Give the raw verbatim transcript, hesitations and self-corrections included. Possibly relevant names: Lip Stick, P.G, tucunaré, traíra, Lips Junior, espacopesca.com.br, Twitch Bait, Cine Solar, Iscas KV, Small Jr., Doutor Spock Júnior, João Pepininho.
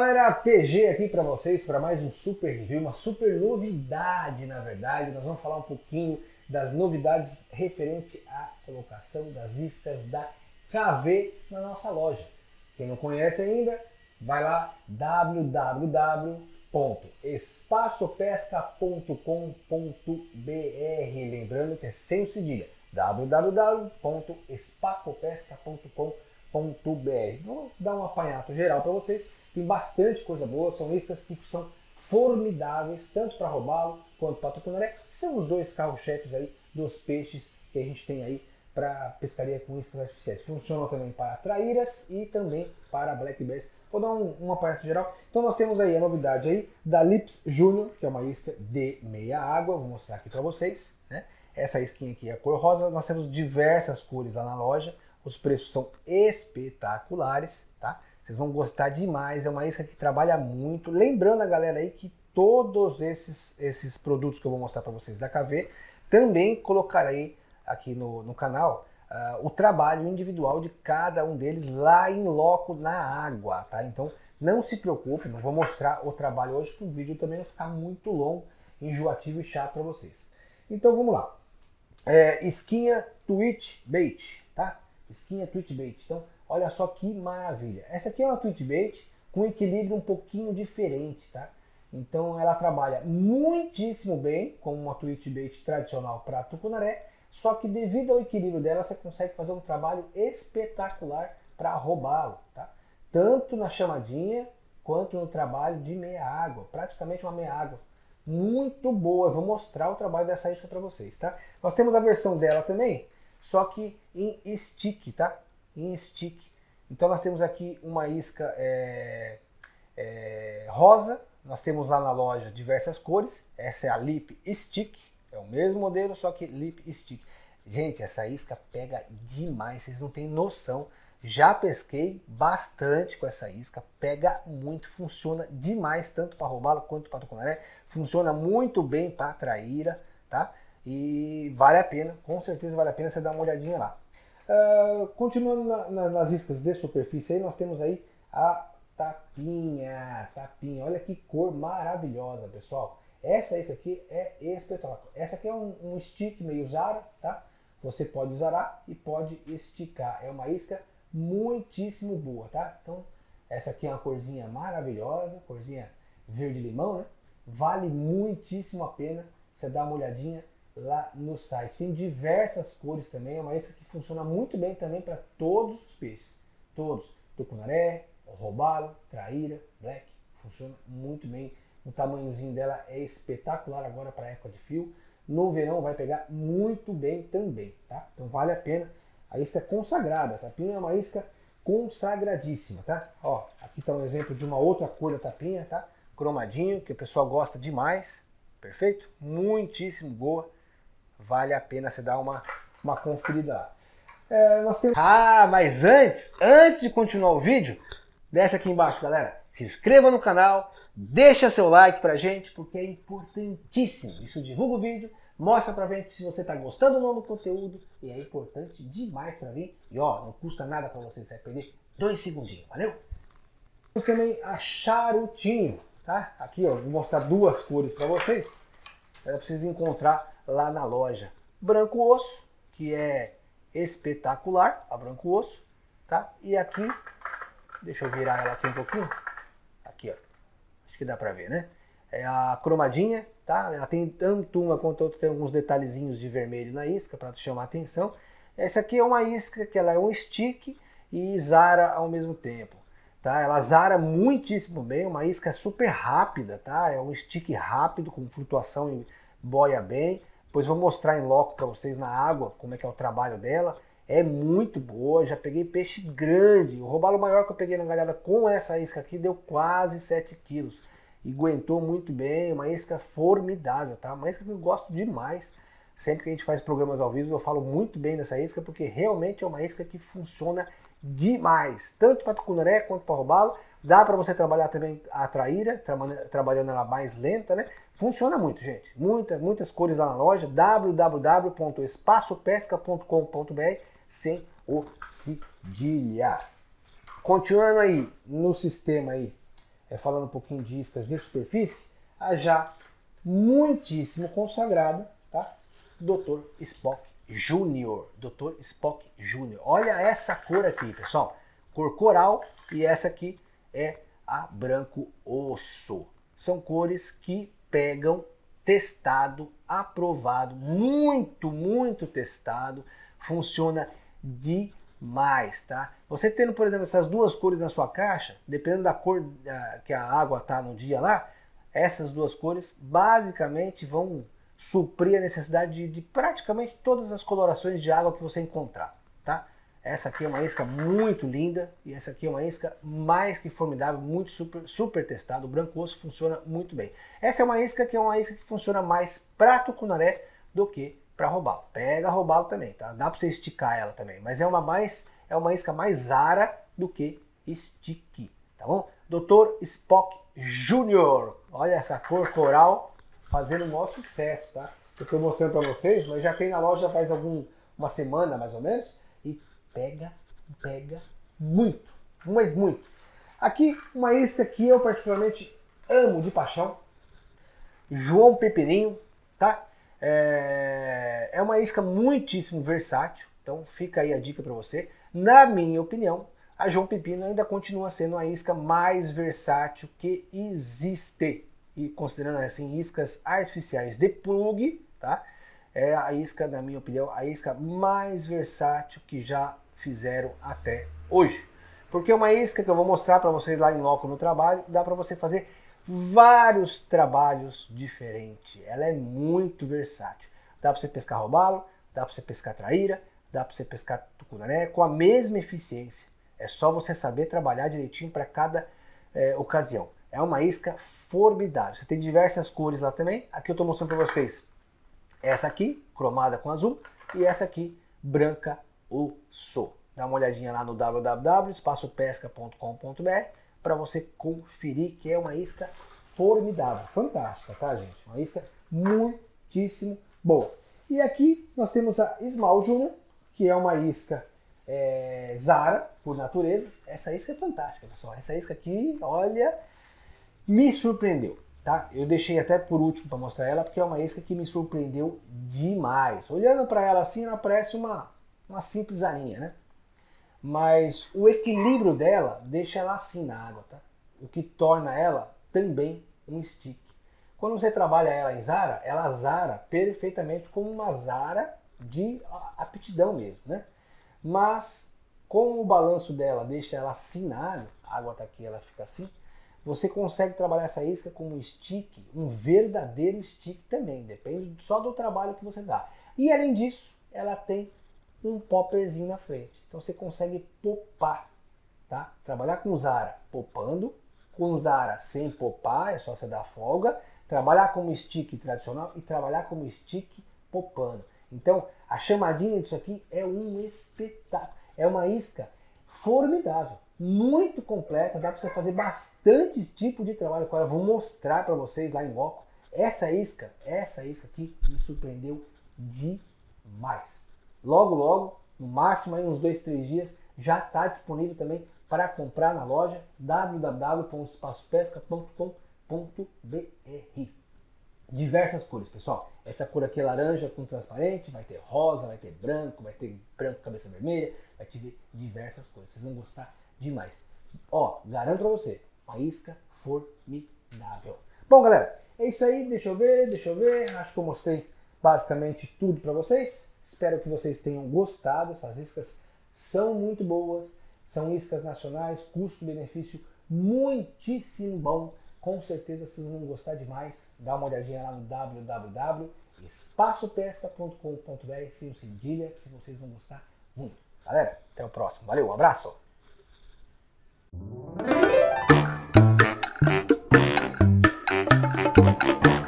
galera, P G aqui para vocês, para mais um super review, uma super novidade na verdade. Nós vamos falar um pouquinho das novidades referente à colocação das iscas da K V na nossa loja. Quem não conhece ainda, vai lá w w w ponto espaço pesca ponto com ponto b r, lembrando que é sem o cedilha, w w w ponto espaço pesca ponto com ponto b r. Vou dar um apanhado geral para vocês. Tem bastante coisa boa, são iscas que são formidáveis, tanto para robalo quanto para tucunaré, que são os dois carro-chefes aí dos peixes que a gente tem aí para pescaria com iscas artificiais. Funcionam também para traíras e também para black bass. Vou dar um, um apanhado geral. Então nós temos aí a novidade aí da Lips Junior, que é uma isca de meia água, vou mostrar aqui para vocês, né? Essa isquinha aqui é a cor rosa, nós temos diversas cores lá na loja, os preços são espetaculares, tá? Vocês vão gostar demais, é uma isca que trabalha muito. Lembrando a galera aí que todos esses, esses produtos que eu vou mostrar para vocês da K V, também colocarei aqui no, no canal uh, o trabalho individual de cada um deles lá em loco na água, tá? Então não se preocupe, não vou mostrar o trabalho hoje para o vídeo também não ficar muito longo, enjoativo e chato para vocês. Então vamos lá, é, isquinha Twitch Bait, tá? Isquinha Twitch Bait, então... Olha só que maravilha. Essa aqui é uma Twitch Bait com equilíbrio um pouquinho diferente, tá? Então ela trabalha muitíssimo bem, como uma Twitch Bait tradicional para tucunaré, só que devido ao equilíbrio dela, você consegue fazer um trabalho espetacular para robalo, tá? Tanto na chamadinha, quanto no trabalho de meia água, praticamente uma meia água. Muito boa, eu vou mostrar o trabalho dessa isca para vocês, tá? Nós temos a versão dela também, só que em stick, tá? Em stick. Então nós temos aqui uma isca é, é, rosa, nós temos lá na loja diversas cores, essa é a Lip Stick, é o mesmo modelo, só que Lip Stick. Gente, essa isca pega demais, vocês não têm noção, já pesquei bastante com essa isca, pega muito, funciona demais, tanto para robalo quanto para tucunaré, funciona muito bem para traíra, tá? E vale a pena, com certeza vale a pena você dar uma olhadinha lá. Uh, continuando na, na, nas iscas de superfície, aí nós temos aí a tapinha, tapinha, olha que cor maravilhosa, pessoal. Essa isca aqui é espetacular. Essa aqui é um, um stick meio zara, tá? Você pode zarar e pode esticar, é uma isca muitíssimo boa, tá? Então, essa aqui é uma corzinha maravilhosa, corzinha verde-limão, né? Vale muitíssimo a pena você dar uma olhadinha lá no site, tem diversas cores também, é uma isca que funciona muito bem também para todos os peixes, todos, tucunaré, robalo, traíra, black, funciona muito bem, o tamanhozinho dela é espetacular agora para a época de fio, no verão vai pegar muito bem também, tá? Então vale a pena, a isca é consagrada, a tapinha é uma isca consagradíssima, tá? Ó, aqui está um exemplo de uma outra cor da tapinha, tá? Cromadinho, que o pessoal gosta demais, perfeito? Muitíssimo boa. Vale a pena você dar uma, uma conferida lá. É, nós temos... Ah, mas antes, antes de continuar o vídeo, desce aqui embaixo, galera. Se inscreva no canal, deixa seu like pra gente, porque é importantíssimo. Isso divulga o vídeo, mostra pra gente se você tá gostando ou não do conteúdo. E é importante demais pra mim. E ó, não custa nada pra você, você vai perder dois segundinhos, valeu? Temos também a charutinho, tá? Aqui, ó, vou mostrar duas cores pra vocês. Era pra vocês encontrar lá na loja. Branco osso, que é espetacular, a branco osso, tá? E aqui, deixa eu virar ela aqui um pouquinho. Aqui, ó. Acho que dá pra ver, né? É a cromadinha, tá? Ela tem tanto uma quanto outra, tem alguns detalhezinhos de vermelho na isca para chamar a atenção. Essa aqui é uma isca que ela é um stick e zara ao mesmo tempo, tá? Ela zara muitíssimo bem, uma isca super rápida, tá? É um stick rápido, com flutuação e boia bem. Depois vou mostrar em loco para vocês na água como é que é o trabalho dela. É muito boa, já peguei peixe grande. O robalo maior que eu peguei na galhada com essa isca aqui deu quase sete quilos. E aguentou muito bem, uma isca formidável, tá? Uma isca que eu gosto demais. Sempre que a gente faz programas ao vivo eu falo muito bem dessa isca, porque realmente é uma isca que funciona demais. Tanto para tucunaré quanto para robalo. Dá para você trabalhar também a traíra, tra trabalhando ela mais lenta, né? Funciona muito, gente. Muita, muitas cores lá na loja. w w w ponto espaço pesca ponto com ponto b r sem o cedilha. Continuando aí no sistema aí, é, falando um pouquinho de iscas de superfície, a já muitíssimo consagrada, tá? doutor Spock Júnior. doutor Spock Júnior. Olha essa cor aqui, pessoal. Cor coral, e essa aqui é a branco osso. São cores que pegam testado, aprovado, muito, muito testado. Funciona demais, tá? Você tendo, por exemplo, essas duas cores na sua caixa, dependendo da cor da, que a água tá no dia lá, essas duas cores basicamente vão suprir a necessidade de, de praticamente todas as colorações de água que você encontrar, tá? Essa aqui é uma isca muito linda e essa aqui é uma isca mais que formidável, muito super, super testada. O branco osso funciona muito bem. Essa é uma isca que é uma isca que funciona mais para tucunaré do que para robalo. Pega robalo também, tá? Dá para você esticar ela também, mas é uma mais é uma isca mais ara do que stick, tá bom? doutor Spock Júnior. Olha essa cor coral fazendo o maior sucesso, tá? Eu estou mostrando para vocês, mas já tem na loja faz algum uma semana mais ou menos. Pega, pega muito, mas muito. Aqui uma isca que eu particularmente amo de paixão. João Pepininho, tá? É, é uma isca muitíssimo versátil. Então fica aí a dica para você. Na minha opinião, a João Pepino ainda continua sendo a isca mais versátil que existe. E considerando assim iscas artificiais de plug, tá? É a isca, na minha opinião, a isca mais versátil que já fizeram até hoje. Porque é uma isca que eu vou mostrar para vocês lá em loco no trabalho, dá para você fazer vários trabalhos diferentes. Ela é muito versátil. Dá para você pescar robalo, dá para você pescar traíra, dá para você pescar tucunaré com a mesma eficiência. É só você saber trabalhar direitinho para cada é, ocasião. É uma isca formidável. Você tem diversas cores lá também. Aqui eu estou mostrando para vocês. Essa aqui, cromada com azul, e essa aqui, branca osso. Dá uma olhadinha lá no w w w ponto espaço pesca ponto com ponto b r para você conferir que é uma isca formidável, fantástica, tá, gente? Uma isca muitíssimo boa. E aqui nós temos a Small Junior, que é uma isca é, zara, por natureza. Essa isca é fantástica, pessoal. Essa isca aqui, olha, me surpreendeu. Tá? Eu deixei até por último para mostrar ela, porque é uma isca que me surpreendeu demais. Olhando para ela assim, ela parece uma, uma simples arinha, né? Mas o equilíbrio dela deixa ela assim na água, tá? O que torna ela também um stick. Quando você trabalha ela em zara, ela zara perfeitamente como uma zara de aptidão mesmo, né? Mas como o balanço dela deixa ela assim na água, a água tá aqui, ela fica assim, você consegue trabalhar essa isca com um stick, um verdadeiro stick também, depende só do trabalho que você dá. E além disso, ela tem um popperzinho na frente, então você consegue popar, tá? Trabalhar com zara popando, com zara sem popar, é só você dar folga, trabalhar como stick tradicional e trabalhar como stick popando. Então a chamadinha disso aqui é um espetáculo, é uma isca formidável. Muito completa, dá para você fazer bastante tipo de trabalho com ela. Vou mostrar para vocês lá em loco. Essa isca, essa isca aqui me surpreendeu demais. Logo, logo, no máximo aí uns dois, três dias, já está disponível também para comprar na loja w w w ponto espaço pesca ponto com ponto b r. Diversas cores, pessoal. Essa cor aqui é laranja com transparente, vai ter rosa, vai ter branco, vai ter branco cabeça vermelha, vai ter diversas cores. Vocês vão gostar demais. Ó, garanto pra você, a isca formidável. Bom, galera, é isso aí. Deixa eu ver, deixa eu ver. Acho que eu mostrei basicamente tudo pra vocês. Espero que vocês tenham gostado. Essas iscas são muito boas. São iscas nacionais, custo-benefício muitíssimo bom. Com certeza vocês vão gostar demais. Dá uma olhadinha lá no w w w ponto espaço pesca ponto com ponto b r sem o cedilha, que vocês vão gostar muito. Galera, até o próximo. Valeu, um abraço! Thank you.